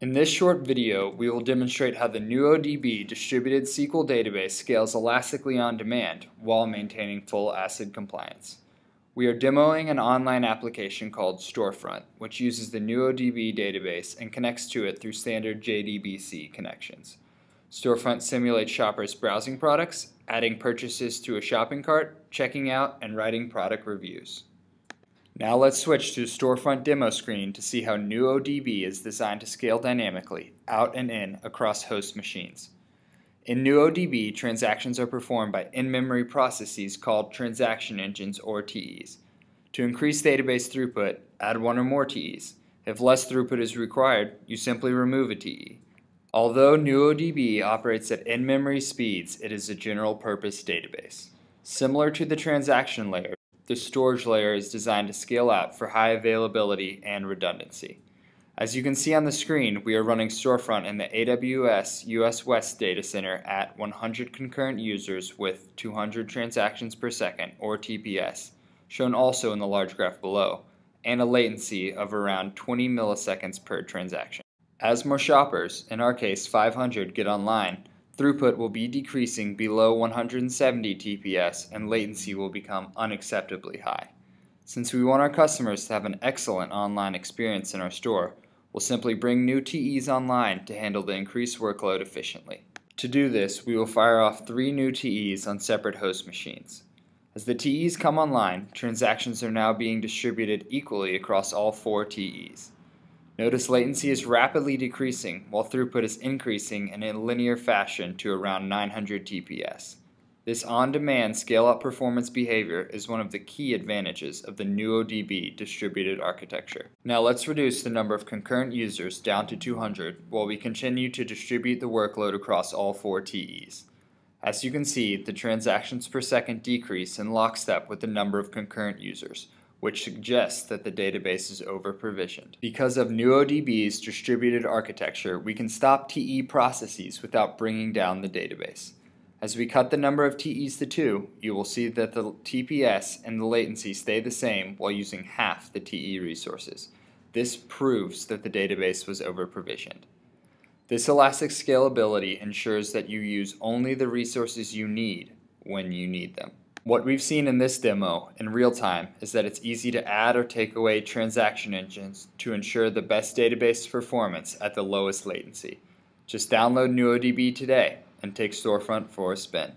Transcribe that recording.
In this short video, we will demonstrate how the NuoDB distributed SQL database scales elastically on demand while maintaining full ACID compliance. We are demoing an online application called Storefront, which uses the NuoDB database and connects to it through standard JDBC connections. Storefront simulates shoppers browsing products, adding purchases to a shopping cart, checking out, and writing product reviews. Now let's switch to Storefront demo screen to see how NuoDB is designed to scale dynamically, out and in, across host machines. In NuoDB, transactions are performed by in-memory processes called Transaction Engines, or TEs. To increase database throughput, add one or more TEs. If less throughput is required, you simply remove a TE. Although NuoDB operates at in-memory speeds, it is a general-purpose database. Similar to the transaction layer, the storage layer is designed to scale out for high availability and redundancy. As you can see on the screen, we are running Storefront in the AWS US West data center at 100 concurrent users with 200 transactions per second, or TPS, shown also in the large graph below, and a latency of around 20 milliseconds per transaction. As more shoppers, in our case 500, get online, throughput will be decreasing below 170 TPS and latency will become unacceptably high. Since we want our customers to have an excellent online experience in our store, we'll simply bring new TEs online to handle the increased workload efficiently. To do this, we will fire off 3 new TEs on separate host machines. As the TEs come online, transactions are now being distributed equally across all 4 TEs. Notice latency is rapidly decreasing while throughput is increasing in a linear fashion to around 900 TPS. This on-demand scale-up performance behavior is one of the key advantages of the NuoDB distributed architecture. Now let's reduce the number of concurrent users down to 200 while we continue to distribute the workload across all 4 TEs. As you can see, the transactions per second decrease in lockstep with the number of concurrent users, which suggests that the database is over-provisioned. Because of NuoDB's distributed architecture, we can stop TE processes without bringing down the database. As we cut the number of TEs to 2, you will see that the TPS and the latency stay the same while using half the TE resources. This proves that the database was over-provisioned. This elastic scalability ensures that you use only the resources you need when you need them. What we've seen in this demo in real time is that it's easy to add or take away transaction engines to ensure the best database performance at the lowest latency. Just download NuoDB today and take Storefront for a spin.